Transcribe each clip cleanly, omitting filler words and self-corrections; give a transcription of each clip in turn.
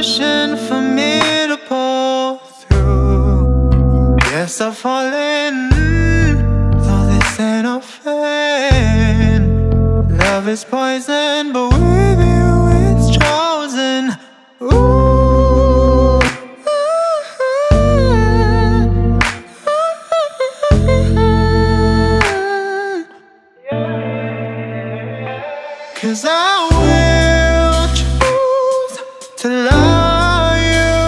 pushing for me to pull through. Guess I've fallen, though this ain't no fin. Love is poison, but with you it's chosen. Ooh. Cause I will choose to love you,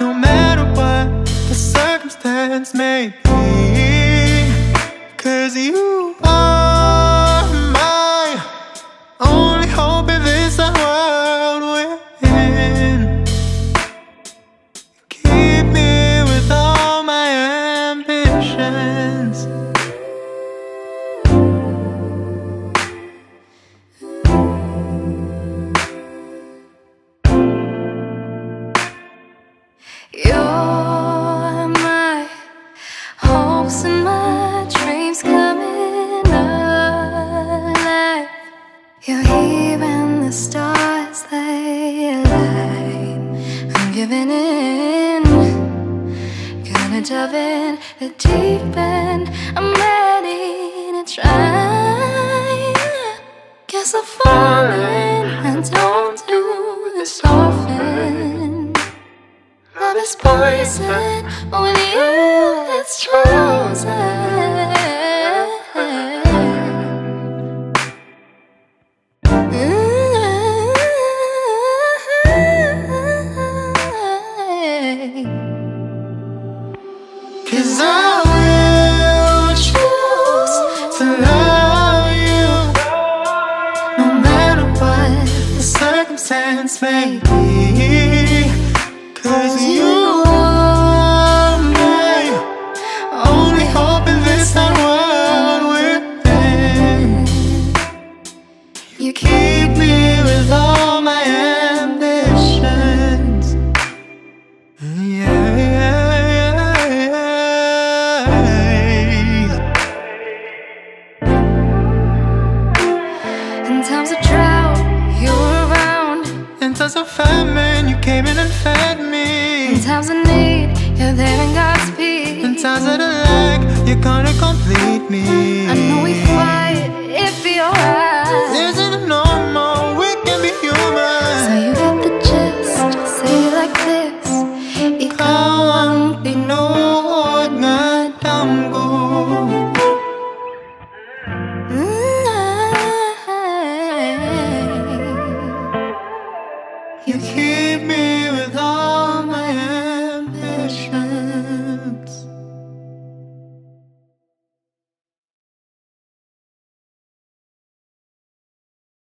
no matter what the circumstance may be. Cause you are my only hope in this world we're in. Keep me with all my ambitions. You're my hopes and my dreams coming alive. You're here when the stars they align. I'm giving in, gonna dive in the deep end. I'm ready to try. Guess I'm falling and don't do this often. Love is poison, but with you it's chosen. Cause I will choose to love you, no matter what the circumstance may be. Cause you are my only hope in this sad world we're in. You keep me with all my ambitions. Yeah, yeah, yeah. In times of drought, you were around. In times of famine, you came in and fed me. In times of need, you're there in God's peace. In times of the lack, you're gonna complete me. I know we fight, it'd be alright.